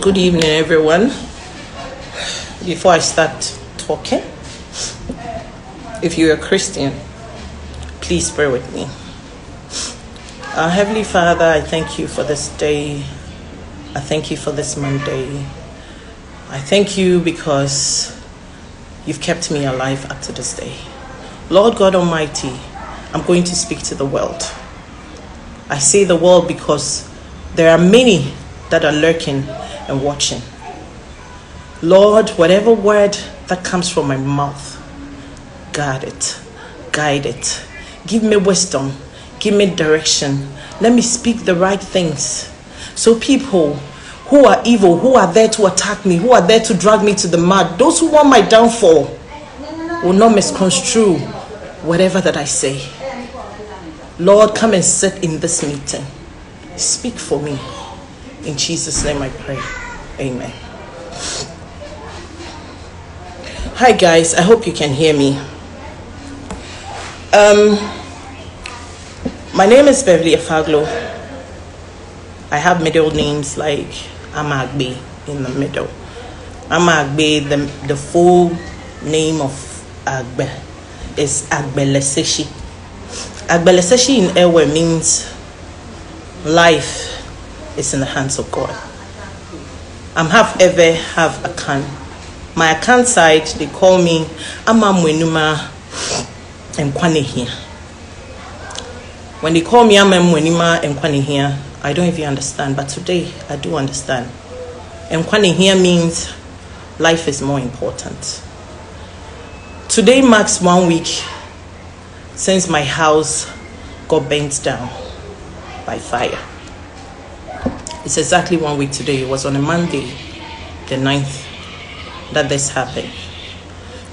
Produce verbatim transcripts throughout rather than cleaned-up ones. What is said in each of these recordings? Good evening, everyone. Before I start talking, if you're a Christian, please pray with me. Our Heavenly Father, I thank you for this day. I thank you for this Monday. I thank you because you've kept me alive up to this day. Lord God Almighty, I'm going to speak to the world. I say the world because there are many that are lurking and watching. Lord, whatever word that comes from my mouth, guard it, guide it. Give me wisdom, give me direction. Let me speak the right things. So people who are evil, who are there to attack me, who are there to drag me to the mud, those who want my downfall will not misconstrue whatever that I say. Lord, come and sit in this meeting. Speak for me. In Jesus' name I pray. Amen. Hi guys, I hope you can hear me. Um, my name is Beverly Afaglo. I have middle names like Amagbe in the middle. Amagbe, the, the full name of Agbe is Agbelesechi. Agbelesechi in Ewe means life is in the hands of God. I'm half Ewe, half Akan. My Akan side, they call me Amma Nyamekye Nkwanhyia. When they call me Amma Nyamekye Nkwanhyia, I don't even understand, but today I do understand. Nkwanhyia means life is more important. Today marks one week since my house got burnt down by fire. It's exactly one week today. It was on a Monday, the ninth, that this happened.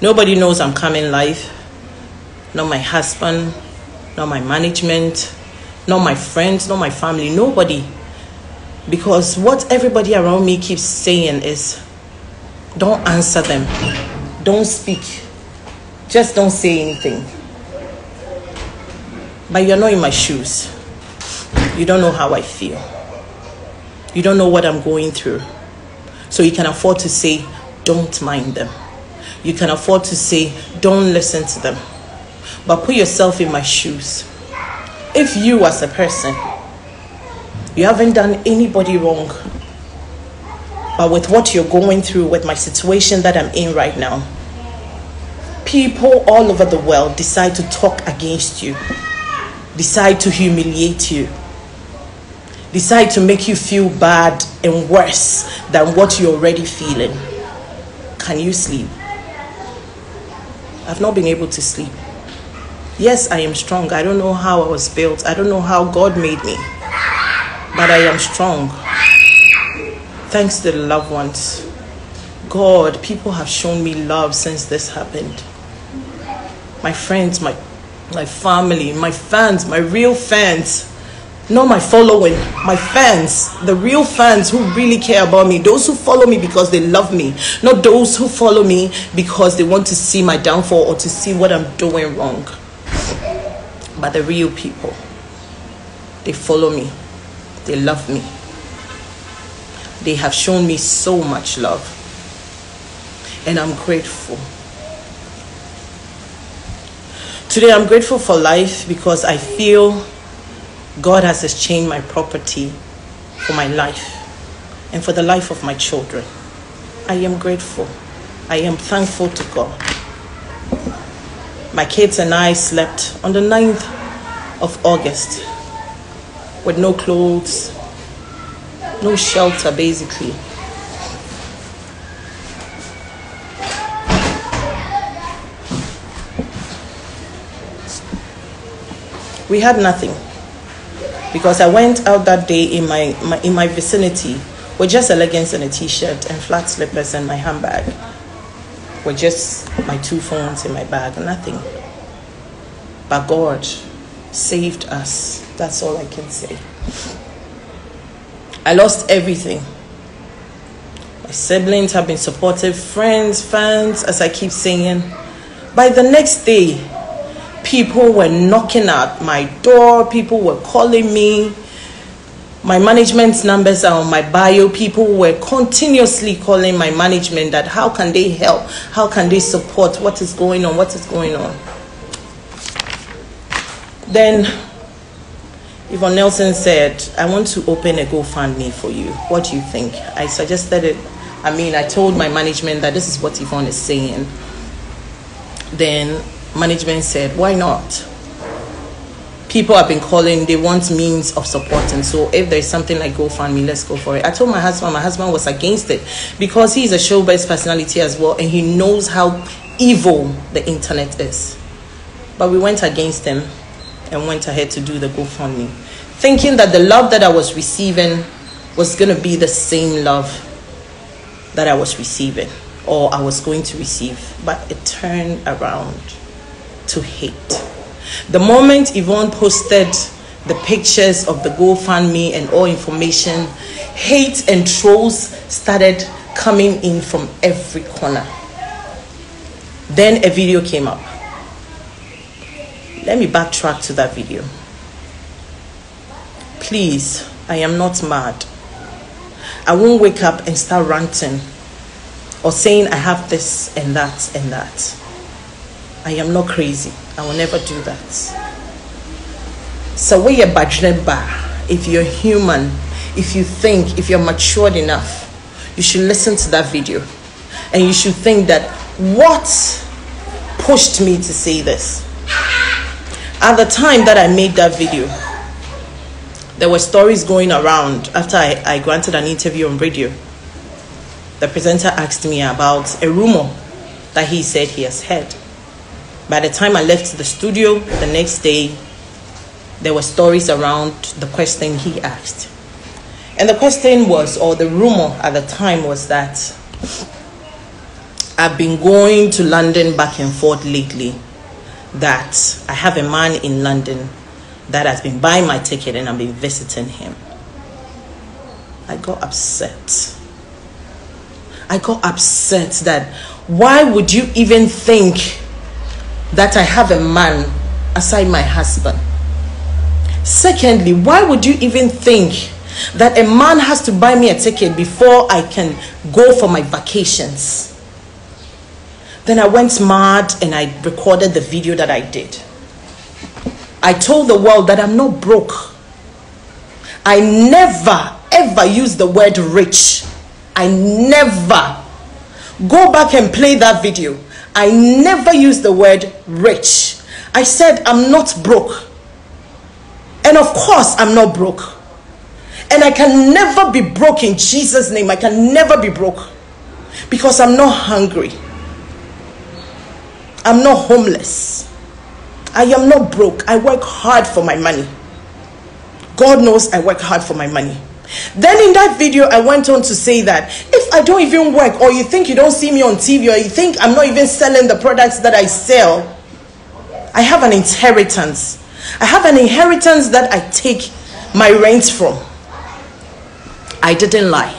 Nobody knows I'm coming live. Not my husband, not my management, not my friends, not my family, nobody. Because what everybody around me keeps saying is, don't answer them, don't speak, just don't say anything. But you're not in my shoes. You don't know how I feel. You don't know what I'm going through. So you can afford to say, don't mind them. You can afford to say, don't listen to them. But put yourself in my shoes. If you as a person, you haven't done anybody wrong, but with what you're going through, with my situation that I'm in right now, people all over the world decide to talk against you. Decide to humiliate you, decide to make you feel bad and worse than what you're already feeling. Can you sleep? I've not been able to sleep. Yes, I am strong. I don't know how I was built. I don't know how God made me, but I am strong. Thanks to the loved ones. God, people have shown me love since this happened. My friends, my My family, my fans, my real fans, not my following, my fans, the real fans who really care about me, those who follow me because they love me, not those who follow me because they want to see my downfall or to see what I'm doing wrong. But the real people, they follow me, they love me. They have shown me so much love, and I'm grateful. Today, I'm grateful for life because I feel God has exchanged my property for my life and for the life of my children. I am grateful. I am thankful to God. My kids and I slept on the ninth of August with no clothes, no shelter, basically. We had nothing because I went out that day in my, my in my vicinity with just a leggings and a t-shirt and flat slippers and my handbag with just my two phones in my bag, nothing. But God saved us. That's all I can say. I lost everything. My siblings have been supportive, friends, fans, as I keep saying. By the next day, people were knocking at my door. People were calling me. My management numbers are on my bio. People were continuously calling my management that how can they help? How can they support? What is going on? What is going on? Then Yvonne Nelson said, I want to open a GoFundMe for you. What do you think? I suggested it. I mean, I told my management that this is what Yvonne is saying. Then management said, why not? People have been calling, they want means of support, and so if there's something like GoFundMe, let's go for it. I told my husband, my husband was against it because he's a showbiz personality as well, and he knows how evil the internet is. But we went against him and went ahead to do the GoFundMe, thinking that the love that I was receiving was going to be the same love that I was receiving or I was going to receive, but it turned around to hate. The moment Yvonne posted the pictures of the GoFundMe and all information, hate and trolls started coming in from every corner. Then a video came up. Let me backtrack to that video. Please, I am not mad. I won't wake up and start ranting or saying I have this and that and that. I am not crazy. I will never do that. So we are badgering back. If you're human, if you think, if you're matured enough, you should listen to that video. And you should think that what pushed me to say this? At the time that I made that video, there were stories going around after I, I granted an interview on radio. The presenter asked me about a rumor that he said he has heard. By the time I left the studio, the next day, there were stories around the question he asked. And the question was, or the rumor at the time was that I've been going to London back and forth lately, that I have a man in London that has been buying my ticket and I've been visiting him. I got upset. I got upset that why would you even think that I have a man aside my husband? Secondly, why would you even think that a man has to buy me a ticket before I can go for my vacations? Then I went mad and I recorded the video that I did. I told the world that I'm not broke. I never ever use the word rich. I never. Go back and play that video. I never used the word rich. I said I'm not broke. And of course I'm not broke. And I can never be broke in Jesus' name. I can never be broke. Because I'm not hungry. I'm not homeless. I am not broke. I work hard for my money. God knows I work hard for my money. Then in that video, I went on to say that if I don't even work, or you think you don't see me on T V, or you think I'm not even selling the products that I sell, I have an inheritance. I have an inheritance that I take my rent from. I didn't lie.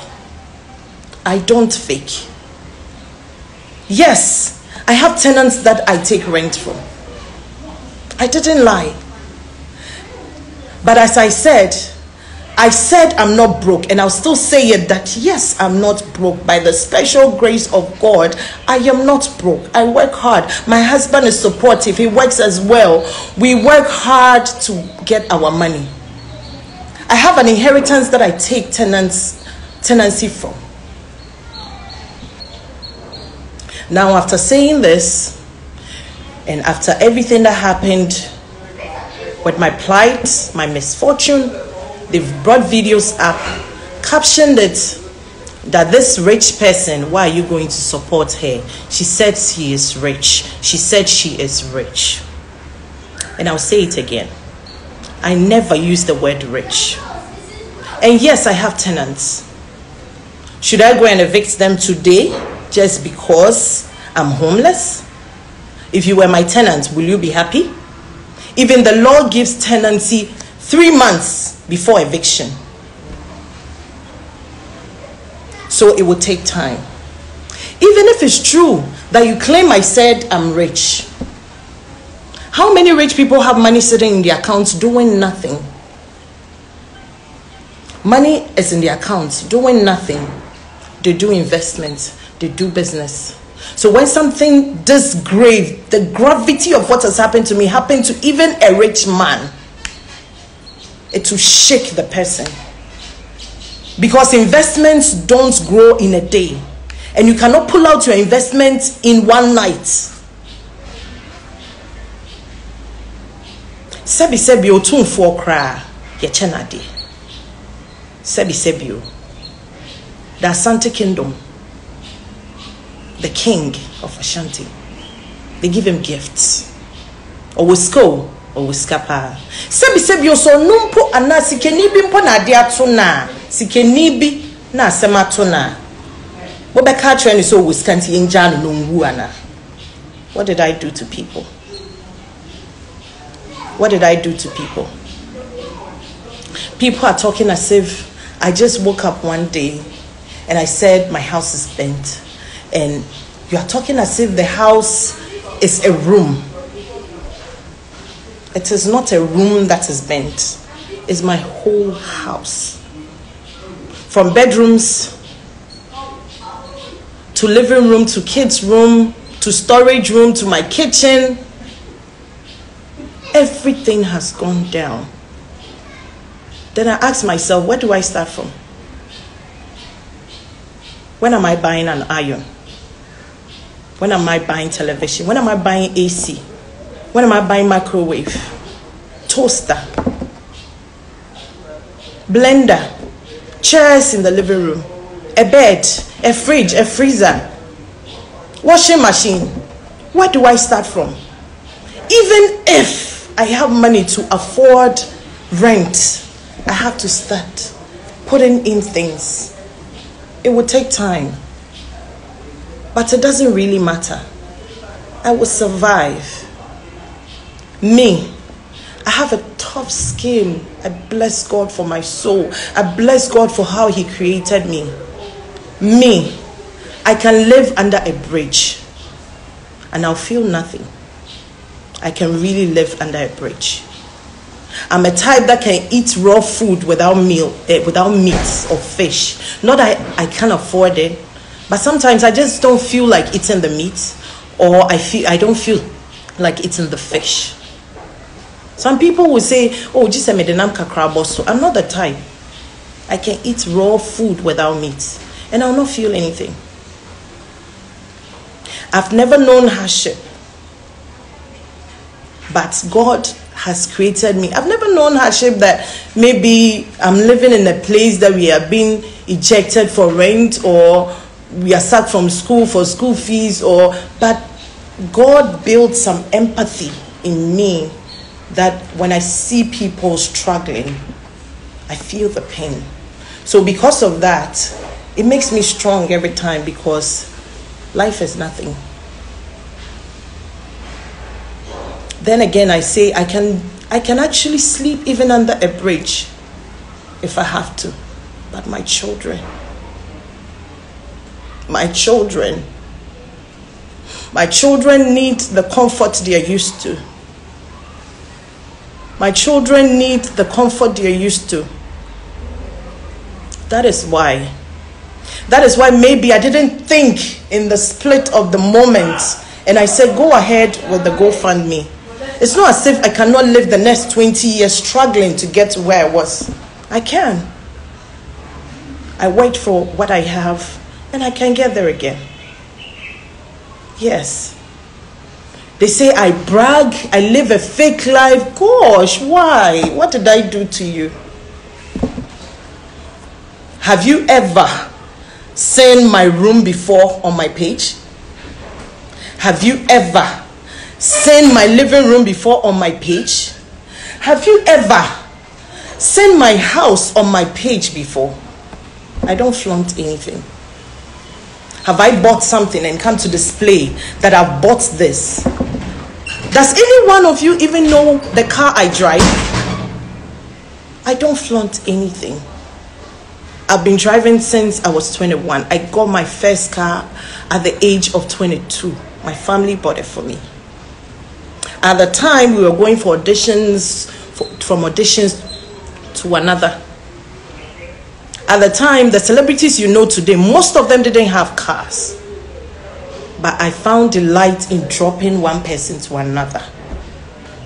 I don't fake. Yes, I have tenants that I take rent from. I didn't lie. But as I said, I said I'm not broke, and I'll still say it that yes, I'm not broke. By the special grace of God, I am not broke. I work hard. My husband is supportive. He works as well. We work hard to get our money. I have an inheritance that I take tenants, tenancy from. Now, after saying this, and after everything that happened with my plight, my misfortune, they've brought videos up, captioned it, that this rich person, why are you going to support her? She said she is rich. She said she is rich. And I'll say it again. I never use the word rich. And yes, I have tenants. Should I go and evict them today just because I'm homeless? If you were my tenant, will you be happy? Even the law gives tenancy three months before eviction. So it will take time. Even if it's true that you claim I said I'm rich, how many rich people have money sitting in their accounts doing nothing? Money is in the accounts, doing nothing. They do investments, they do business. So when something this grave, the gravity of what has happened to me happened to even a rich man, it will shake the person. Because investments don't grow in a day. And you cannot pull out your investment in one night. Sebi sebi o tun fo kra ye chenade. Sebi sebi o. The Ashanti kingdom, the king of Ashanti, they give him gifts. Or wisko, or wiskapa. Sebi sebi o so numpo ana sikenibi mpo na ade atona. Sikenibi na asema tona. What did I do to people? What did I do to people? People are talking as if I just woke up one day and I said my house is burnt. And you are talking as if the house is a room. It is not a room that is burnt. It's my whole house. From bedrooms to living room, to kids' room, to storage room, to my kitchen. Everything has gone down. Then I ask myself, where do I start from? When am I buying an iron? When am I buying television? When am I buying A C? When am I buying microwave? Toaster? Blender? Chairs in the living room? A bed, a fridge, a freezer, washing machine. Where do I start from? Even if I have money to afford rent, I have to start putting in things. It will take time, but it doesn't really matter. I will survive. Me, I have a tough skin. I bless God for my soul. I bless God for how He created me. Me, I can live under a bridge and I'll feel nothing. I can really live under a bridge. I'm a type that can eat raw food without meal, eh, without meat or fish. Not that I, I can't afford it, but sometimes I just don't feel like eating the meat, or I feel I don't feel like eating the fish. Some people will say, "Oh, just a medinam kakra boso." I'm not the type. I can eat raw food without meat, and I'll not feel anything. I've never known hardship. But God has created me. I've never known hardship that maybe I'm living in a place that we are being ejected for rent, or we are sacked from school for school fees, or but God built some empathy in me that when I see people struggling, I feel the pain. So because of that, it makes me strong every time, because life is nothing. Then again, I say I can, I can actually sleep even under a bridge if I have to. But my children, my children, my children need the comfort they are used to. My children need the comfort they are used to. That is why. That is why maybe I didn't think in the split of the moment, and I said, go ahead with the GoFundMe. It's not as if I cannot live the next twenty years struggling to get to where I was. I can. I wait for what I have, and I can get there again. Yes. They say I brag, I live a fake life. Gosh, why? What did I do to you? Have you ever seen my room before on my page? Have you ever seen my living room before on my page? Have you ever seen my house on my page before? I don't flaunt anything. Have I bought something and come to display that I've bought this? Does any one of you even know the car I drive? I don't flaunt anything. I've been driving since I was twenty-one. I got my first car at the age of twenty-two. My family bought it for me. At the time, we were going for auditions, for, from auditions to another. At the time, the celebrities you know today, most of them didn't have cars. But I found delight in dropping one person to another.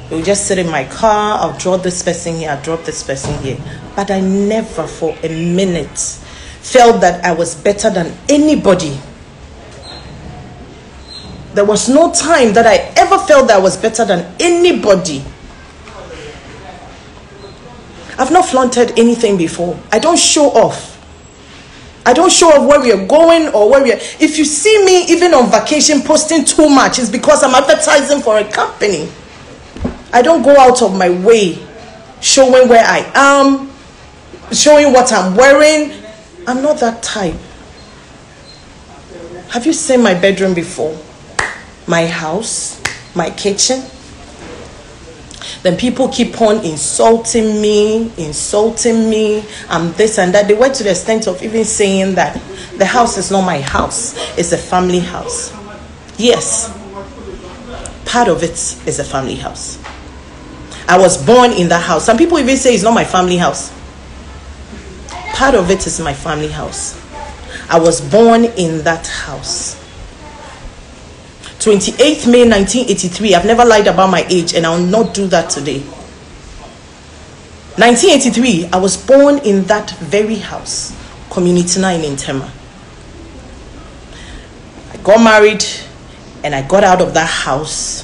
They would just sit in my car, I'll drop this person here, I'll drop this person here. But I never for a minute felt that I was better than anybody. There was no time that I ever felt that I was better than anybody. I've not flaunted anything before. I don't show off. I don't show off where we are going or where we are. If you see me even on vacation posting too much, it's because I'm advertising for a company. I don't go out of my way showing where I am, showing what I'm wearing. I'm not that type. Have you seen my bedroom before? My house, my kitchen. Then people keep on insulting me, insulting me. I'm this and that. They went to the extent of even saying that the house is not my house. It's a family house. Yes, part of it is a family house. I was born in that house. Some people even say it's not my family house. Part of it is my family house. I was born in that house. twenty-eighth May nineteen eighty-three. I've never lied about my age, and I'll not do that today. nineteen eighty-three, I was born in that very house, Community nine in Tema. I got married, and I got out of that house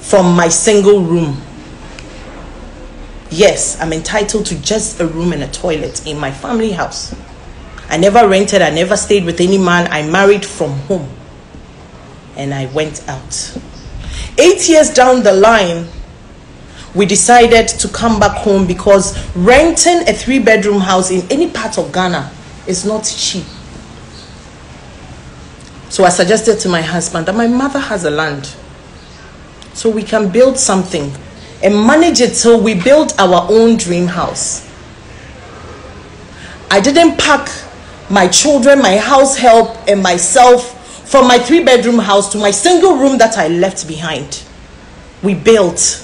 from my single room. Yes, I'm entitled to just a room and a toilet in my family house. I never rented, I never stayed with any man. I married from home. And I went out. Eight years down the line, we decided to come back home because renting a three-bedroom house in any part of Ghana is not cheap. So I suggested to my husband that my mother has a land, so we can build something and manage it till we build our own dream house. I didn't pack my children, my house help, and myself from my three-bedroom house to my single room that I left behind. We built.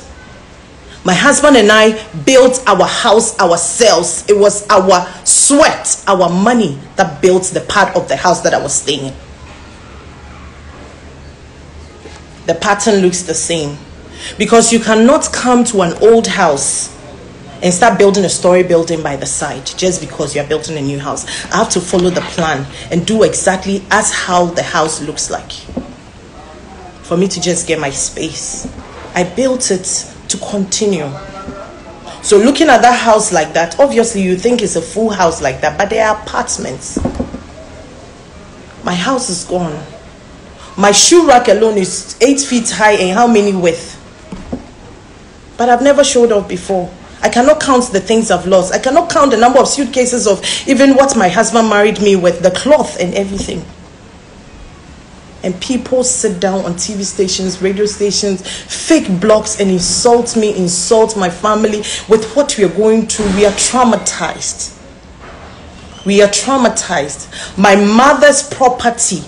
My husband and I built our house ourselves. It was our sweat, our money that built the part of the house that I was staying in. The pattern looks the same. Because you cannot come to an old house and start building a story building by the side just because you're building a new house. I have to follow the plan and do exactly as how the house looks like for me to just get my space. I built it to continue. So looking at that house like that, obviously you think it's a full house like that, but they are apartments. My house is gone. My shoe rack alone is eight feet high and how many width? But I've never showed up before. I cannot count the things I've lost. I cannot count the number of suitcases of even what my husband married me with, the cloth and everything. And people sit down on T V stations, radio stations, fake blogs, and insult me, insult my family with what we are going through. We are traumatized. We are traumatized. My mother's property,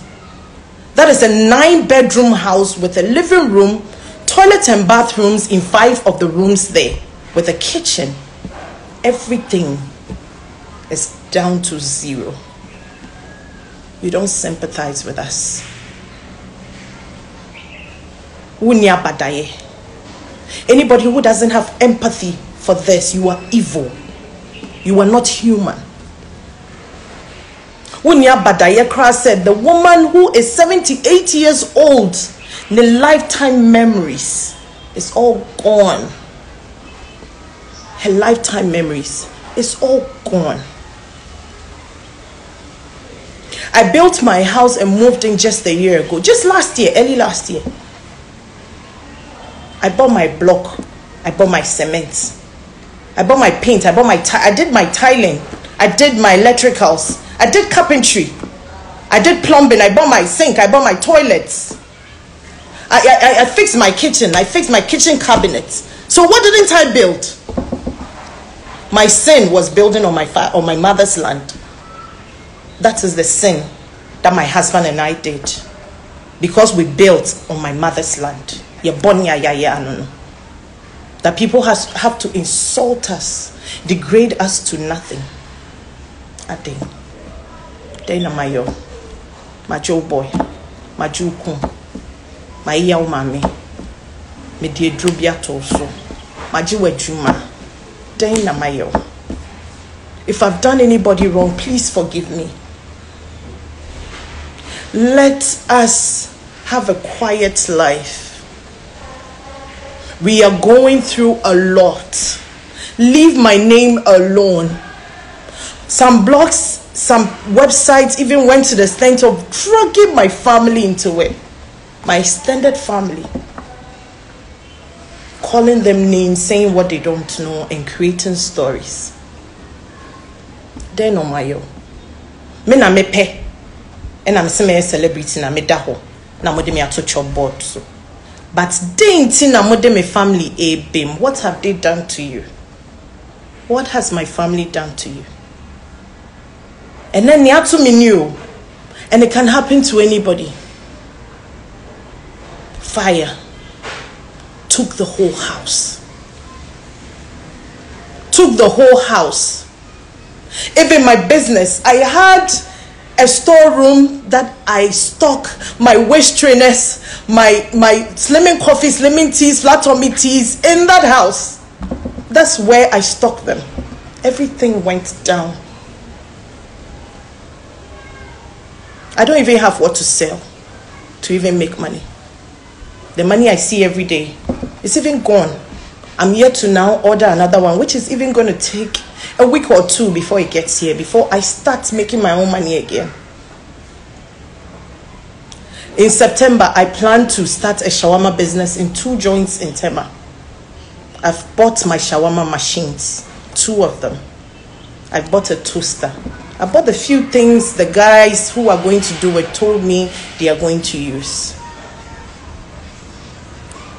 that is a nine-bedroom house with a living room, toilet and bathrooms in five of the rooms there, with a kitchen. Everything is down to zero. You don't sympathize with us. Oniabadaye. Anybody who doesn't have empathy for this, you are evil. You are not human. Oniabadaye Kra said, the woman who is seventy-eight years old, the lifetime memories is all gone. Her lifetime memories, it's all gone. I built my house and moved in just a year ago, just last year, early last year. I bought my block, I bought my cement, I bought my paint, I bought my, I did my tiling, I did my electricals, I did carpentry, I did plumbing, I bought my sink, I bought my toilets. I, I, I fixed my kitchen, I fixed my kitchen cabinets. So what didn't I build? My sin was building on my, fa on my mother's land. That is the sin that my husband and I did. Because we built on my mother's land. That people has, have to insult us, degrade us to nothing. aden den na mayo macho boy macho kun mayi yawo mame me die dro bia to so maji wadwuma den na mayo. If I've done anybody wrong, please forgive me. Let us have a quiet life. We are going through a lot. Leave my name alone. Some blogs, some websites even went to the extent of dragging my family into it. My extended family. Calling them names, saying what they don't know, and creating stories. Then on my own. Me na me pe. And I'm a celebrity na me daho. Na mo de me ato chop board so. But they intin my family a bim. What have they done to you? What has my family done to you? And then they have to me new. And it can happen to anybody. Fire took the whole house. Took the whole house. Even my business. I had a storeroom that I stock my waist trainers, my my slimming coffee, slimming teas, flat tummy teas in that house. That's where I stock them. Everything went down. I don't even have what to sell to even make money. The money I see every day is even gone. I'm yet to now order another one, which is even going to take a week or two before it gets here, before I start making my own money again. In September, I plan to start a shawarma business in two joints in Tema. I've bought my shawarma machines, two of them. I've bought a toaster. I bought a few things the guys who are going to do it told me they are going to use.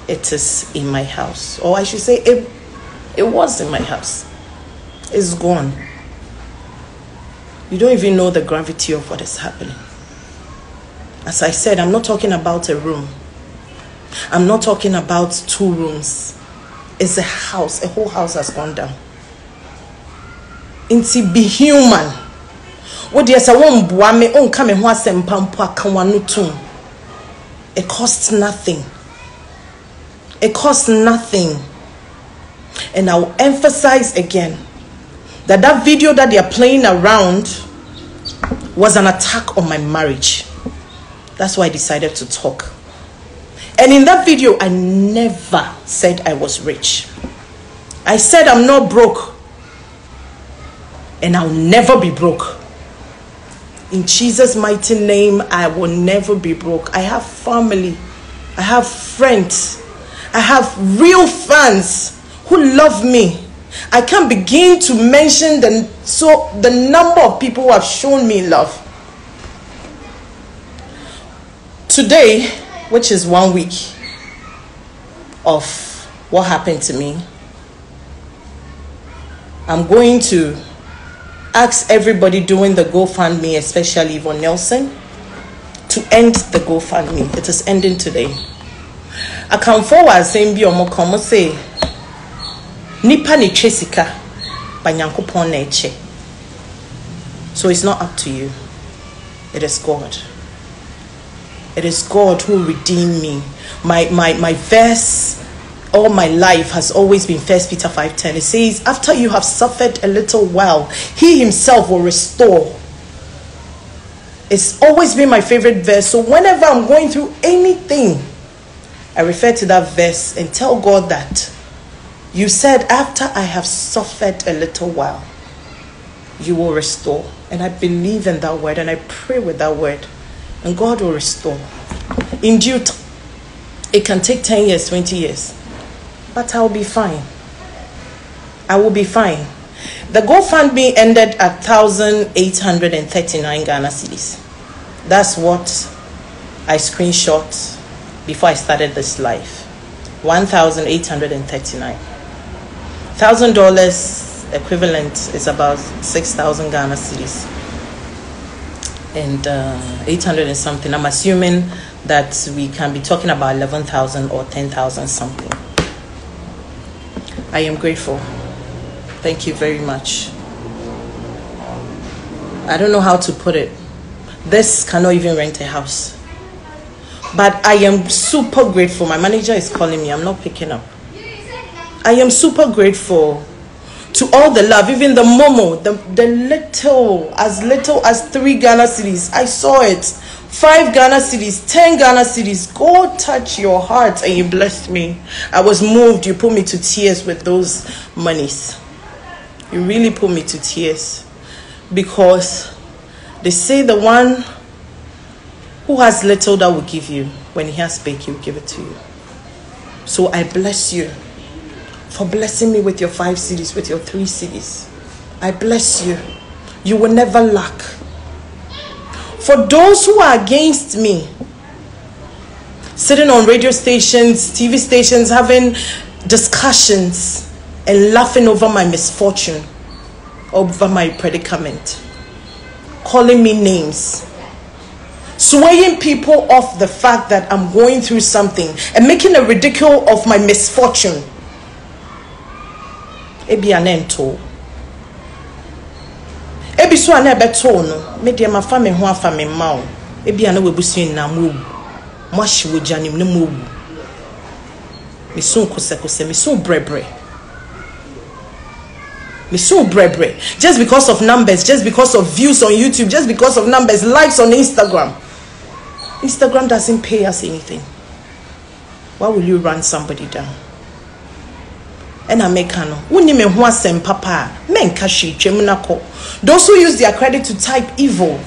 It is in my house, or I should say it, it was in my house. It's gone. You don't even know the gravity of what is happening. As I said, I'm not talking about a room. I'm not talking about two rooms. It's a house. A whole house has gone down. And to be human. It costs nothing. It costs nothing. And I will emphasize again that that video that they are playing around was an attack on my marriage. That's why I decided to talk. And in that video, I never said I was rich. I said I'm not broke. And I'll never be broke. In Jesus' mighty name, I will never be broke. I have family. I have friends. I have real fans who love me. I can't begin to mention the, so, the number of people who have shown me love. Today, which is one week of what happened to me, I'm going to ask everybody doing the GoFundMe, especially Yvonne Nelson, to end the GoFundMe. It is ending today. I come forward saying, be omo komo say, nipa ni chesika, banyankopon na eche. So it's not up to you. It is God. It is God who redeemed me. My my my verse all my life has always been First Peter five ten. It says, after you have suffered a little while, he himself will restore. It's always been my favorite verse. So whenever I'm going through anything, I refer to that verse and tell God that you said, after I have suffered a little while, you will restore. And I believe in that word and I pray with that word. And God will restore. In due time, it can take ten years, twenty years. But I will be fine. I will be fine. The GoFundMe ended at one thousand eight hundred thirty-nine Ghana cedis. That's what I screenshot before I started this life. one thousand eight hundred thirty-nine. one thousand dollars equivalent is about six thousand Ghana cedis. And uh, eight hundred and something. I'm assuming that we can be talking about eleven thousand or ten thousand something. I am grateful. Thank you very much. I don't know how to put it. This cannot even rent a house. But I am super grateful. My manager is calling me. I'm not picking up. I am super grateful to all the love, even the momo, the, the little, as little as three Ghana cedis. I saw it. Five Ghana cedis, ten Ghana cedis. God touch your heart and you blessed me. I was moved. You put me to tears with those monies. You really put me to tears. Because they say the one who has little that will give you, when he has big, he will give it to you. So I bless you for blessing me with your five cedis, with your three cedis. I bless you. You will never lack. For those who are against me, sitting on radio stations, T V stations, having discussions and laughing over my misfortune, over my predicament, calling me names, swaying people off the fact that I'm going through something and making a ridicule of my misfortune. Ebi anento. Ebi so anebeto no. Me de ma fa me ho afa me ma o. Ebi ana webusin na mu. Mo hwe janim ne mu. Me so kosekose, me so brebre. Me so brebre. Just because of numbers, just because of views on YouTube, just because of numbers, likes on Instagram. Instagram doesn't pay us anything. Why will you run somebody down? And I make her no. Papa. Men kashi chemunako. Those who use their credit to type evil.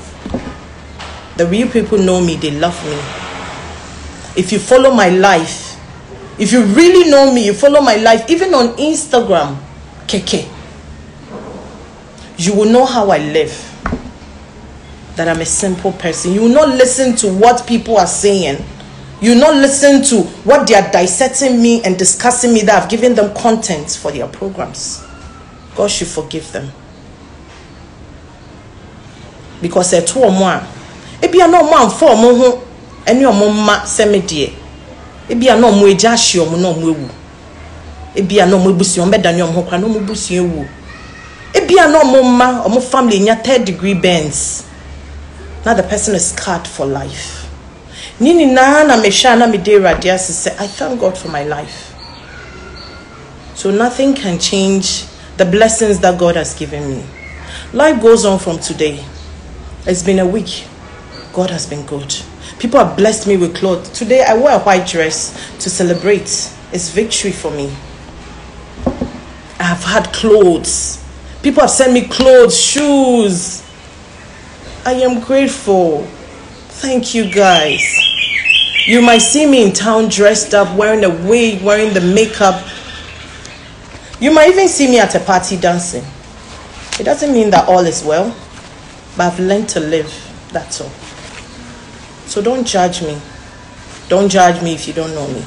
The real people know me. They love me. If you follow my life, if you really know me, you follow my life, even on Instagram, keke, you will know how I live. That I'm a simple person. You will not listen to what people are saying. You not listen to what they are dissecting me and discussing me, that I've given them content for their programs. God should forgive them. Because they're two or more. If you are not man for more, and your mama send me dear. If you are not more jash, you are not more. If you are not more busy, you are not more busy. If you are not more man or more family in your third degree bends, now the person is scarred for life. Nini na na meshana mide radia said, I thank God for my life. So nothing can change the blessings that God has given me. Life goes on from today. It's been a week. God has been good. People have blessed me with clothes. Today I wore a white dress to celebrate. It's victory for me. I have had clothes. People have sent me clothes, shoes. I am grateful. Thank you guys. You might see me in town dressed up, wearing a wig, wearing the makeup. You might even see me at a party dancing. It doesn't mean that all is well, but I've learned to live, that's all. So don't judge me. Don't judge me if you don't know me.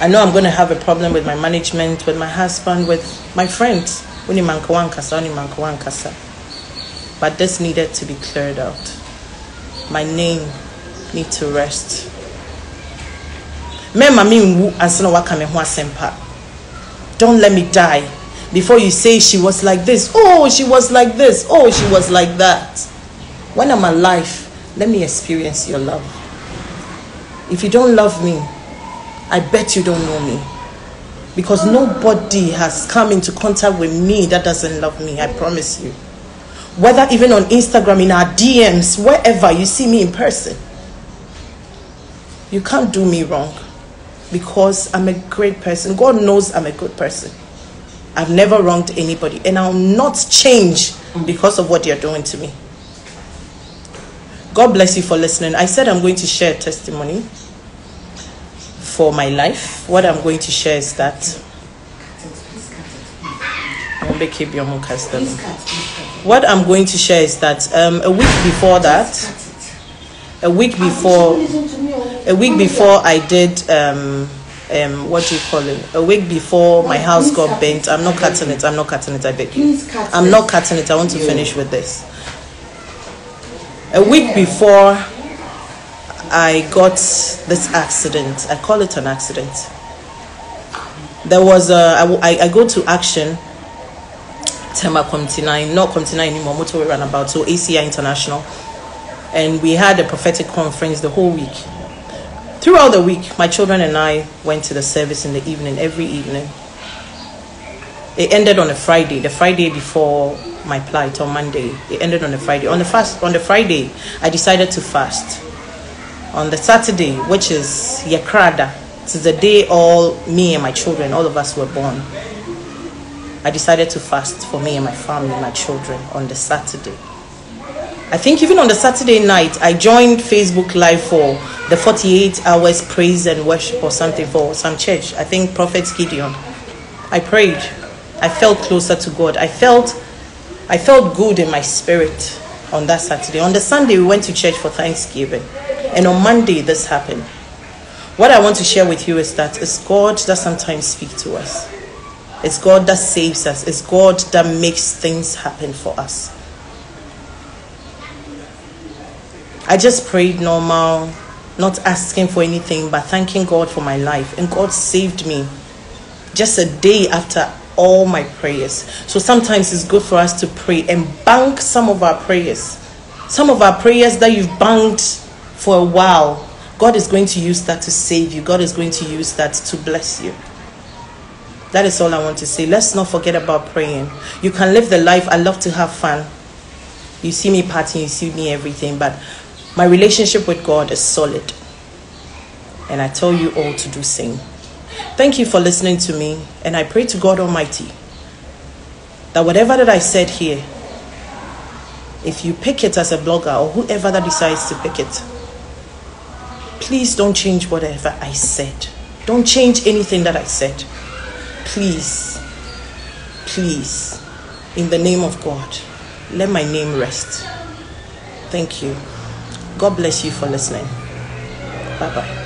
I know I'm going to have a problem with my management, with my husband, with my friends. But this needed to be cleared out. My name need to rest. Don't let me die before you say she was like this. Oh, she was like this. Oh, she was like that. When I'm alive, let me experience your love. If you don't love me, I bet you don't know me. Because nobody has come into contact with me that doesn't love me, I promise you. Whether even on Instagram, in our D Ms, wherever you see me in person, you can't do me wrong because I'm a great person. God knows I'm a good person. I've never wronged anybody and I'll not change because of what you're doing to me. God bless you for listening. I said I'm going to share testimony for my life. What I'm going to share is that What I'm going to share is that um, a week before that, a week before, a week before I did, um, um, what do you call it? A week before my house got burnt. I'm not cutting it. I'm not cutting it. I beg you. I'm not cutting it. I want to finish with this. A week before I got this accident, I call it an accident. There was a, I, I go to Action. Tema twenty-nine, not twenty-nine anymore, motorway runabout, so A C I International. And we had a prophetic conference the whole week. Throughout the week, my children and I went to the service in the evening, every evening. It ended on a Friday, the Friday before my plight on Monday. It ended on a Friday. On the fast, on the Friday, I decided to fast. On the Saturday, which is Yekrada, it's the day all me and my children, all of us were born. I decided to fast for me and my family, my children, on the Saturday. I think even on the Saturday night, I joined Facebook Live for the forty-eight hours praise and worship or something for some church. I think Prophet Gideon. I prayed. I felt closer to God. I felt, I felt good in my spirit on that Saturday. On the Sunday, we went to church for Thanksgiving. And on Monday, this happened. What I want to share with you is that it's God that sometimes speaks to us. It's God that saves us. It's God that makes things happen for us. I just prayed normal, not asking for anything, but thanking God for my life. And God saved me just a day after all my prayers. So sometimes it's good for us to pray and bank some of our prayers. Some of our prayers that you've banked for a while, God is going to use that to save you. God is going to use that to bless you. That is all I want to say. Let's not forget about praying. You can live the life. I love to have fun. You see me partying, you see me everything, but my relationship with God is solid. And I tell you all to do same. Thank you for listening to me. And I pray to God Almighty that whatever that I said here, if you pick it as a blogger or whoever that decides to pick it, please don't change whatever I said. Don't change anything that I said. Please, please, in the name of God, let my name rest. Thank you. God bless you for listening. Bye-bye.